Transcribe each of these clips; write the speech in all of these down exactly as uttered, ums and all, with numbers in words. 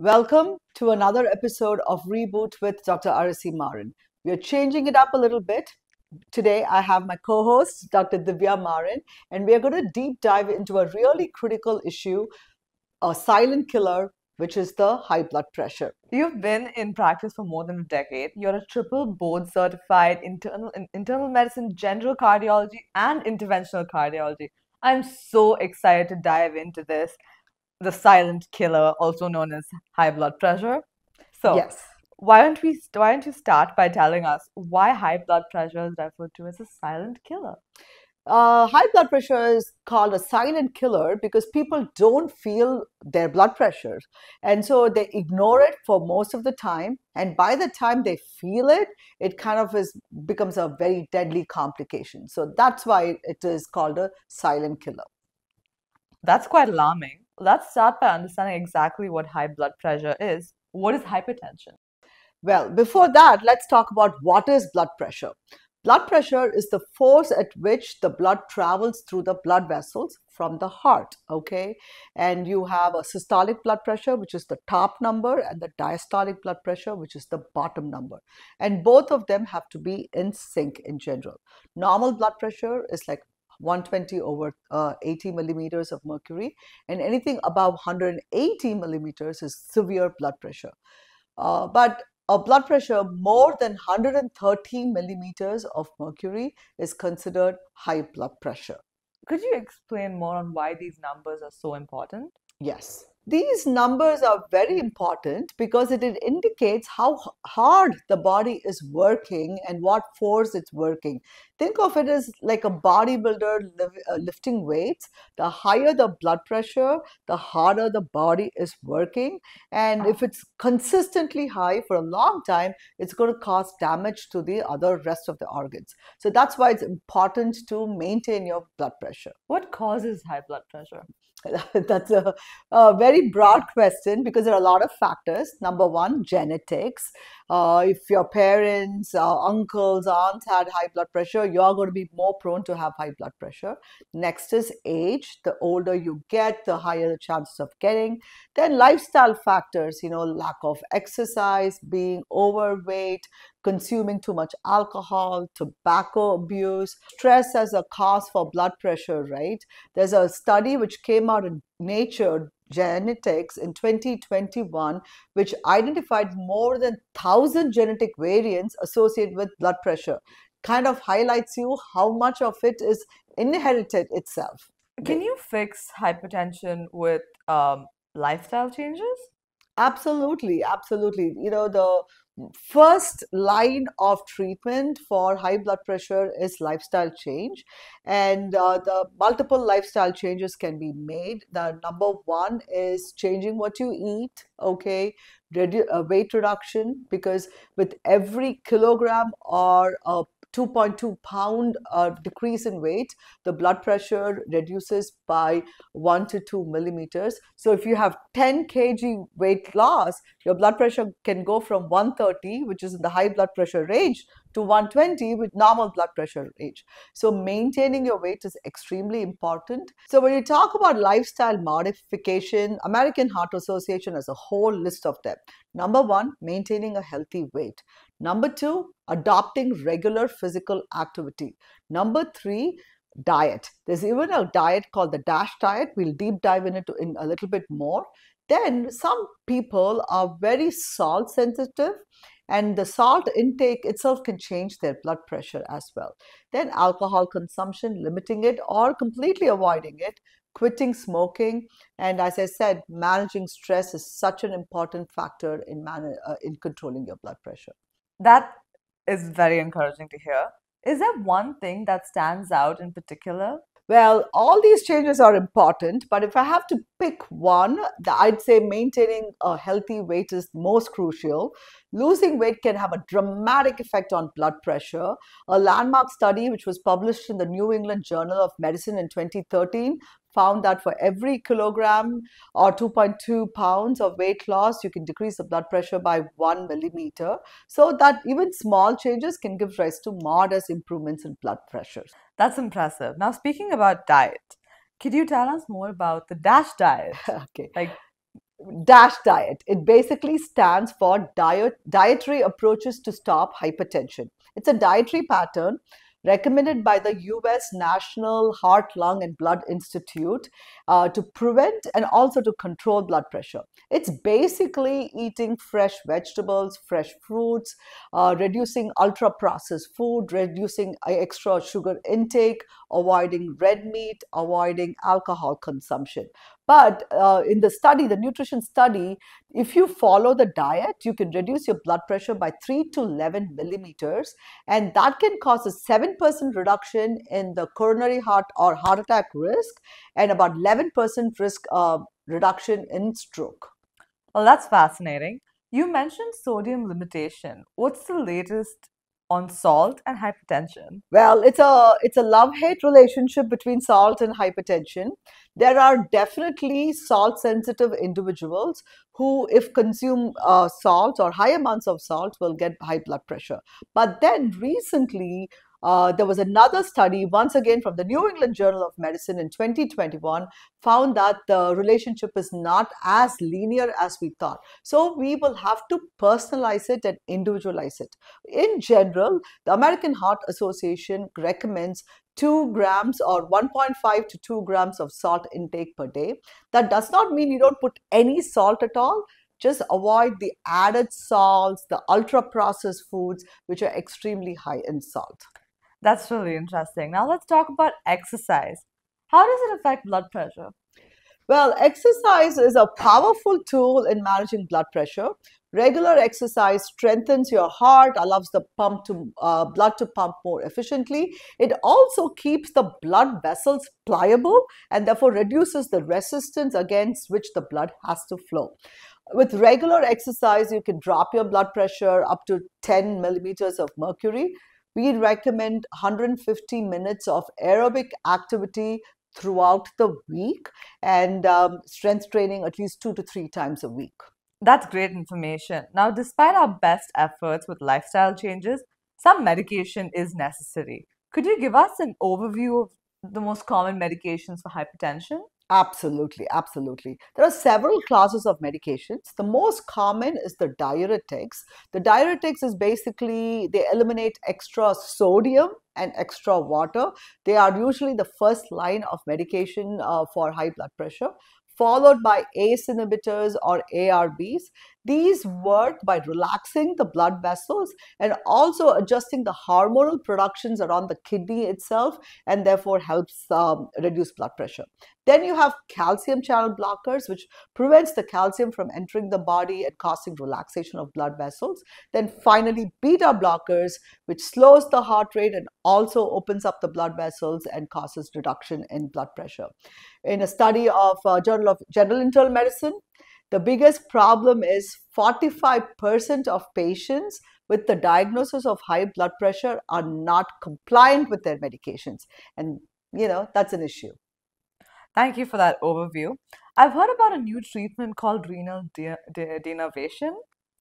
Welcome to another episode of Reboot with Doctor Arasi Maran. We are changing it up a little bit. Today, I have my co-host, Doctor Divya Maran, and we are going to deep dive into a really critical issue, a silent killer, which is the high blood pressure. You've been in practice for more than a decade. You're a triple board certified internal, internal medicine, general cardiology, and interventional cardiology. I'm so excited to dive into this, the silent killer, also known as high blood pressure. So yes. Why don't we? Why don't you start by telling us why high blood pressure is referred to as a silent killer? Uh, high blood pressure is called a silent killer because people don't feel their blood pressure, and so they ignore it for most of the time. And by the time they feel it, it kind of is becomes a very deadly complication. So that's why it is called a silent killer. That's quite alarming. Let's start by understanding exactly what high blood pressure is. What is hypertension? Well, before that, let's talk about what is blood pressure. Blood pressure is the force at which the blood travels through the blood vessels from the heart, okay? And you have a systolic blood pressure, which is the top number, and the diastolic blood pressure, which is the bottom number. And both of them have to be in sync in general. Normal blood pressure is like one twenty over uh, eighty millimeters of mercury, and anything above one hundred eighty millimeters is severe blood pressure. Uh, but a blood pressure more than one hundred thirty millimeters of mercury is considered high blood pressure. Could you explain more on why these numbers are so important? Yes. These numbers are very important because it indicates how hard the body is working and what force it's working. Think of it as like a bodybuilder lifting weights. The higher the blood pressure, the harder the body is working. And if it's consistently high for a long time, it's going to cause damage to the other rest of the organs. So that's why it's important to maintain your blood pressure. What causes high blood pressure? That's a, a very broad question because there are a lot of factors. Number one, genetics. Uh, if your parents, uh, uncles, aunts had high blood pressure, you are going to be more prone to have high blood pressure. Next is age. The older you get, the higher the chances of getting. Then lifestyle factors, you know, lack of exercise, being overweight, consuming too much alcohol, tobacco abuse, stress as a cause for blood pressure, right? There's a study which came out in Nature Genetics in twenty twenty-one, which identified more than one thousand genetic variants associated with blood pressure. Kind of highlights you how much of it is inherited itself. Can you fix hypertension with um, lifestyle changes? Absolutely, absolutely. You know, the first line of treatment for high blood pressure is lifestyle change, and uh, the multiple lifestyle changes can be made. The number one is changing what you eat, okay, Redu uh, weight reduction, because with every kilogram or a two point two pound uh, decrease in weight, the blood pressure reduces by one to two millimeters. So if you have ten kilograms weight loss, your blood pressure can go from one thirty, which is in the high blood pressure range, to one twenty with normal blood pressure range. So maintaining your weight is extremely important. So when you talk about lifestyle modification, American Heart Association has a whole list of them. Number one, maintaining a healthy weight. Number two, adopting regular physical activity. Number three, diet. There's even a diet called the DASH diet. We'll deep dive in it in a little bit more. Then some people are very salt sensitive, and the salt intake itself can change their blood pressure as well. Then alcohol consumption, limiting it or completely avoiding it, quitting smoking, and as I said, managing stress is such an important factor in, man uh, in controlling your blood pressure. That is very encouraging to hear. Is there one thing that stands out in particular? Well, all these changes are important, but if I have to pick one, I'd say maintaining a healthy weight is most crucial. Losing weight can have a dramatic effect on blood pressure. A landmark study, which was published in the New England Journal of Medicine in twenty thirteen, found that for every kilogram or two point two pounds of weight loss, you can decrease the blood pressure by one millimeter. So that even small changes can give rise to modest improvements in blood pressure. That's impressive. Now, speaking about diet, could you tell us more about the DASH diet? Okay. Like, DASH diet. It basically stands for diet, dietary approaches to stop hypertension. It's a dietary pattern recommended by the U S National Heart, Lung, and Blood Institute uh, to prevent and also to control blood pressure. It's basically eating fresh vegetables, fresh fruits, uh, reducing ultra-processed food, reducing extra sugar intake, avoiding red meat, avoiding alcohol consumption. But uh, in the study, the nutrition study, if you follow the diet, you can reduce your blood pressure by three to eleven millimeters. And that can cause a seven percent reduction in the coronary heart or heart attack risk and about eleven percent risk uh, reduction in stroke. Well, that's fascinating. You mentioned sodium limitation. What's the latest on salt and hypertension? Well, it's a it's a love-hate relationship between salt and hypertension. There are definitely salt-sensitive individuals who, if consume uh, salt or high amounts of salt, will get high blood pressure. But then recently, Uh, there was another study, once again from the New England Journal of Medicine in twenty twenty-one, found that the relationship is not as linear as we thought. So we will have to personalize it and individualize it. In general, the American Heart Association recommends two grams or one point five to two grams of salt intake per day. That does not mean you don't put any salt at all. Just avoid the added salts, the ultra-processed foods, which are extremely high in salt. That's really interesting. Now let's talk about exercise. How does it affect blood pressure? Well, exercise is a powerful tool in managing blood pressure. Regular exercise strengthens your heart, allows the pump to, uh, blood to pump more efficiently. It also keeps the blood vessels pliable and therefore reduces the resistance against which the blood has to flow. With regular exercise, you can drop your blood pressure up to ten millimeters of mercury. We recommend one hundred fifty minutes of aerobic activity throughout the week and um, strength training at least two to three times a week. That's great information. Now, despite our best efforts with lifestyle changes, some medication is necessary. Could you give us an overview of the most common medications for hypertension? Absolutely, absolutely. There are several classes of medications. The most common is the diuretics. The diuretics is basically they eliminate extra sodium and extra water. They are usually the first line of medication uh, for high blood pressure, followed by ACE inhibitors or A R Bs. These work by relaxing the blood vessels and also adjusting the hormonal productions around the kidney itself, and therefore helps um, reduce blood pressure. Then you have calcium channel blockers, which prevents the calcium from entering the body and causing relaxation of blood vessels. Then finally, beta blockers, which slows the heart rate and also opens up the blood vessels and causes reduction in blood pressure. In a study of uh, Journal of General Internal Medicine, the biggest problem is forty-five percent of patients with the diagnosis of high blood pressure are not compliant with their medications. And, you know, that's an issue. Thank you for that overview. I've heard about a new treatment called renal denervation.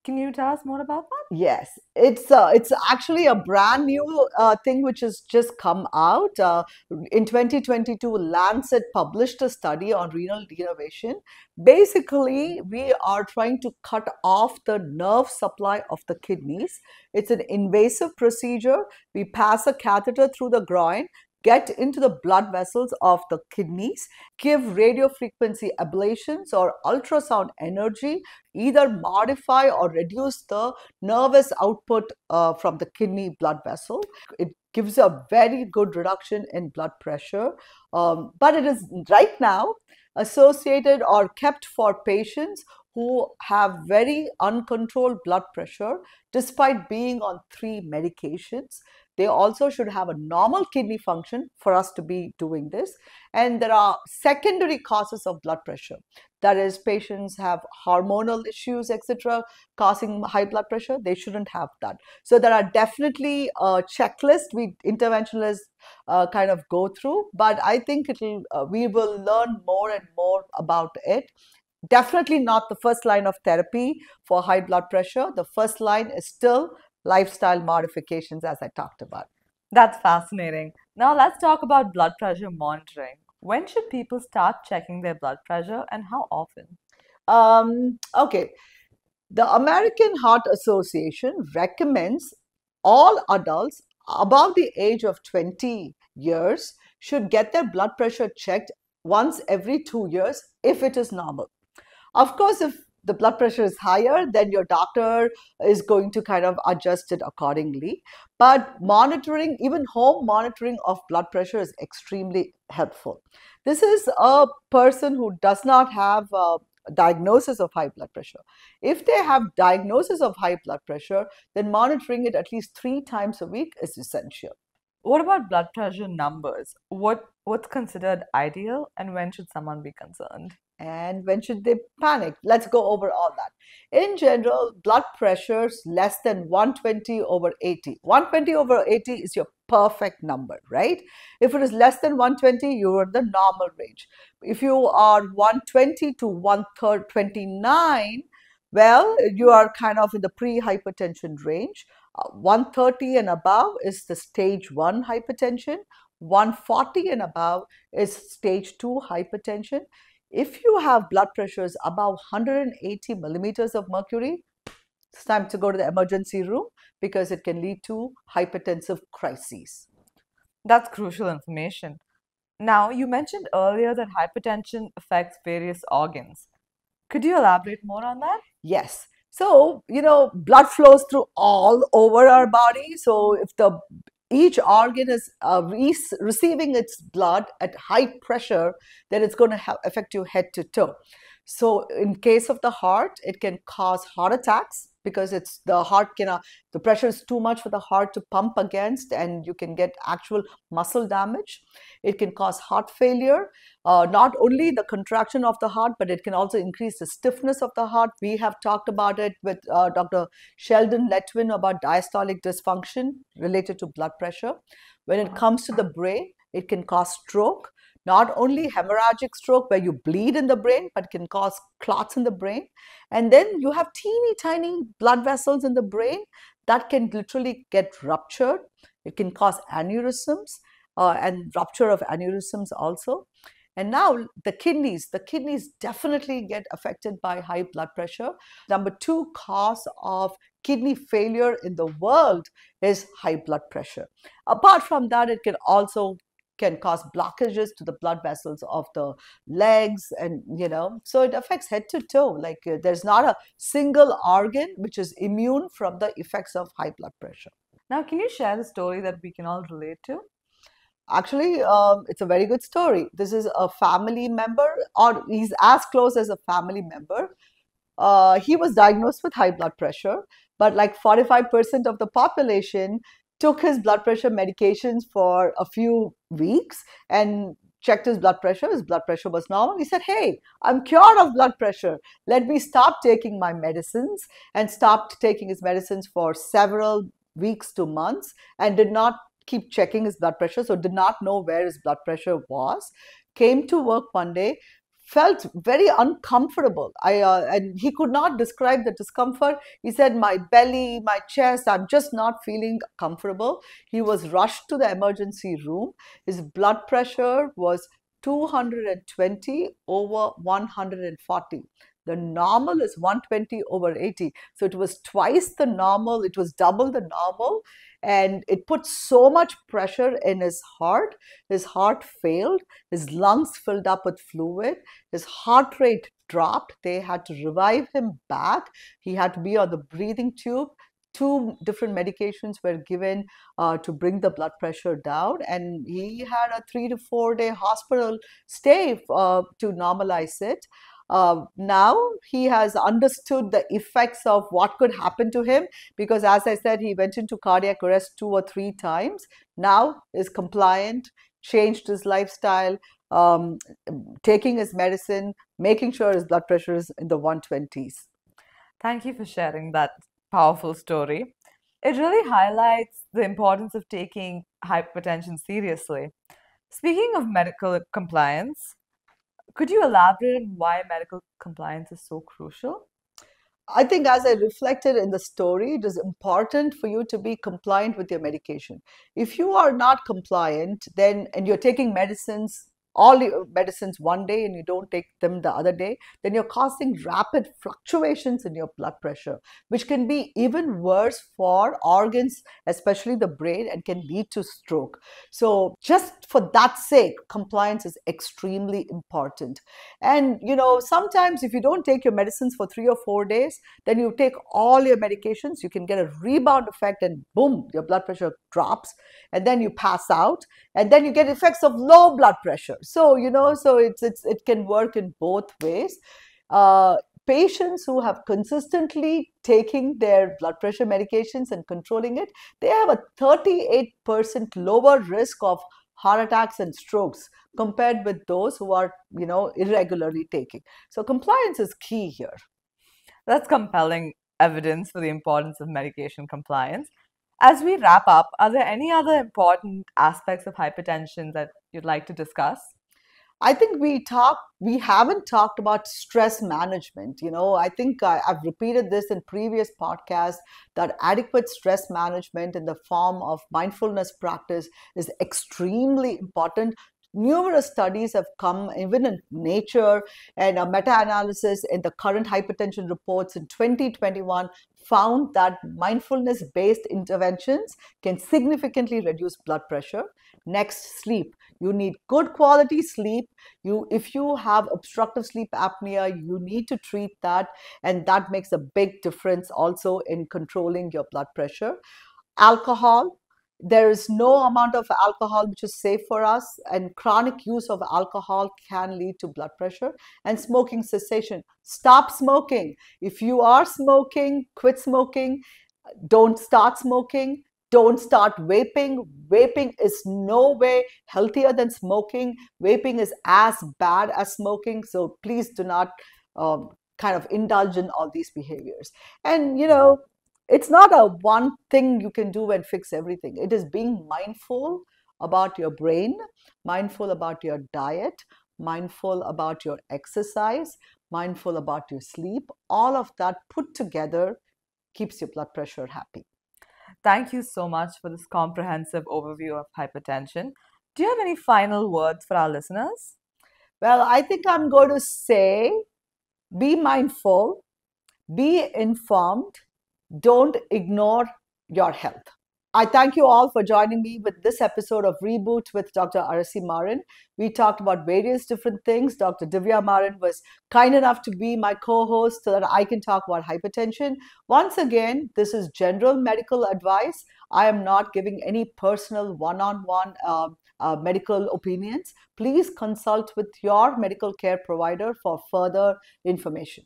Can you tell us more about that? Yes, it's uh, it's actually a brand new uh, thing which has just come out. Uh, in twenty twenty-two, Lancet published a study on renal denervation. Basically, we are trying to cut off the nerve supply of the kidneys. It's an invasive procedure. We pass a catheter through the groin, get into the blood vessels of the kidneys, give radiofrequency ablations or ultrasound energy, either modify or reduce the nervous output uh, from the kidney blood vessel. It gives a very good reduction in blood pressure, um, but it is right now associated or kept for patients who have very uncontrolled blood pressure despite being on three medications. They also should have a normal kidney function for us to be doing this. And there are secondary causes of blood pressure. That is, patients have hormonal issues, et cetera, causing high blood pressure. They shouldn't have that. So there are definitely a checklist we interventionalists uh, kind of go through. But I think it'll uh, we will learn more and more about it. Definitely not the first line of therapy for high blood pressure. The first line is still lifestyle modifications, as I talked about. That's fascinating. Now let's talk about blood pressure monitoring. When should people start checking their blood pressure and how often? Um, okay. The American Heart Association recommends all adults above the age of twenty years should get their blood pressure checked once every two years if it is normal. Of course, if the blood pressure is higher, then your doctor is going to kind of adjust it accordingly. But monitoring, even home monitoring of blood pressure is extremely helpful. This is a person who does not have a diagnosis of high blood pressure. If they have diagnosis of high blood pressure, then monitoring it at least three times a week is essential. What about blood pressure numbers? What, what's considered ideal, and when should someone be concerned? And when should they panic? Let's go over all that. In general, blood pressures less than one twenty over eighty. one twenty over eighty is your perfect number, right? If it is less than one twenty, you're in the normal range. If you are one twenty to one twenty-nine, well, you are kind of in the pre-hypertension range. Uh, one thirty and above is the stage one hypertension. one forty and above is stage two hypertension. If you have blood pressures above one hundred eighty millimeters of mercury, it's time to go to the emergency room because it can lead to hypertensive crises. That's crucial information. Now, you mentioned earlier that hypertension affects various organs. Could you elaborate more on that? Yes. So, you know, blood flows through all over our body. So, if the each organ is uh, re receiving its blood at high pressure, then it's going to affect you head to toe. So in case of the heart, it can cause heart attacks because it's the heart cannot, the pressure is too much for the heart to pump against, and you can get actual muscle damage. It can cause heart failure, uh, not only the contraction of the heart, but it can also increase the stiffness of the heart. We have talked about it with uh, Doctor Sheldon Letwin about diastolic dysfunction related to blood pressure. When it comes to the brain, it can cause stroke. Not only hemorrhagic stroke where you bleed in the brain, but can cause clots in the brain. And then you have teeny tiny blood vessels in the brain that can literally get ruptured. It can cause aneurysms uh, and rupture of aneurysms also. And now the kidneys, the kidneys definitely get affected by high blood pressure. Number two cause of kidney failure in the world is high blood pressure. Apart from that, it can also can cause blockages to the blood vessels of the legs, and you know, so it affects head to toe. Like uh, there's not a single organ which is immune from the effects of high blood pressure. Now, can you share a story that we can all relate to? Actually, um, it's a very good story. This is a family member, or he's as close as a family member. Uh, he was diagnosed with high blood pressure, but like forty-five percent of the population took his blood pressure medications for a few weeks and checked his blood pressure. His blood pressure was normal. He said, hey, I'm cured of blood pressure. Let me stop taking my medicines, and stopped taking his medicines for several weeks to months and did not keep checking his blood pressure. So did not know where his blood pressure was. Came to work one day, felt very uncomfortable. I, uh, and he could not describe the discomfort. He said, my belly, my chest, I'm just not feeling comfortable. He was rushed to the emergency room. His blood pressure was two twenty over one forty. The normal is one twenty over eighty. So it was twice the normal. It was double the normal. And it put so much pressure in his heart. His heart failed. His lungs filled up with fluid. His heart rate dropped. They had to revive him back. He had to be on the breathing tube. Two different medications were given uh, to bring the blood pressure down. And he had a three to four day hospital stay uh, to normalize it. Uh, now he has understood the effects of what could happen to him, because as I said, he went into cardiac arrest two or three times. Now is compliant, changed his lifestyle, um, taking his medicine, making sure his blood pressure is in the one twenties. Thank you for sharing that powerful story. It really highlights the importance of taking hypertension seriously. Speaking of medical compliance, could you elaborate on why medical compliance is so crucial? I think as I reflected in the story, it is important for you to be compliant with your medication. If you are not compliant, then and you're taking medicines all your medicines one day and you don't take them the other day, then you're causing rapid fluctuations in your blood pressure, which can be even worse for organs, especially the brain, and can lead to stroke. So just for that sake, compliance is extremely important. And, you know, sometimes if you don't take your medicines for three or four days, then you take all your medications, you can get a rebound effect and boom, your blood pressure drops, and then you pass out, and then you get effects of low blood pressure. So, you know, so it's, it's, it can work in both ways. Uh, Patients who have consistently taking their blood pressure medications and controlling it, they have a thirty-eight percent lower risk of heart attacks and strokes compared with those who are, you know, irregularly taking. So compliance is key here. That's compelling evidence for the importance of medication compliance. As we wrap up, are there any other important aspects of hypertension that you'd like to discuss? I think we talk, we haven't talked about stress management. You know, I think I, I've repeated this in previous podcasts that adequate stress management in the form of mindfulness practice is extremely important. Numerous studies have come, even in Nature, and a meta-analysis in the current hypertension reports in twenty twenty-one found that mindfulness-based interventions can significantly reduce blood pressure. Next, sleep. You need good quality sleep. You, if you have obstructive sleep apnea, you need to treat that, and that makes a big difference also in controlling your blood pressure. Alcohol. There is no amount of alcohol which is safe for us, and chronic use of alcohol can lead to blood pressure. And smoking cessation. Stop smoking. If you are smoking, quit smoking. Don't start smoking. Don't start vaping. Vaping is no way healthier than smoking. Vaping is as bad as smoking. So please do not um, kind of indulge in all these behaviors. And, you know, it's not a one thing you can do and fix everything. It is being mindful about your brain, mindful about your diet, mindful about your exercise, mindful about your sleep. All of that put together keeps your blood pressure happy. Thank you so much for this comprehensive overview of hypertension. Do you have any final words for our listeners? Well, I think I'm going to say, be mindful, be informed, don't ignore your health. I thank you all for joining me with this episode of Reboot with Doctor Arasi Maran. We talked about various different things. Doctor Divya Maran was kind enough to be my co-host so that I can talk about hypertension. Once again, this is general medical advice. I am not giving any personal one-on-one uh, uh, medical opinions. Please consult with your medical care provider for further information.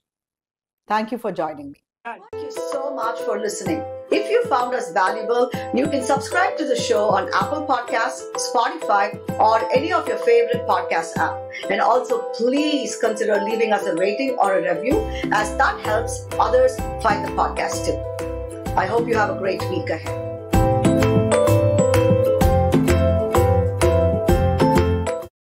Thank you for joining me. Thank you so much for listening. If you found us valuable, you can subscribe to the show on Apple Podcasts, Spotify, or any of your favorite podcast app. And also please consider leaving us a rating or a review, as that helps others find the podcast too. I hope you have a great week ahead.